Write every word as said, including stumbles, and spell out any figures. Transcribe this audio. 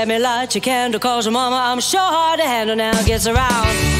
let me light your candle, 'cause mama, I'm sure hard to handle now, gets around.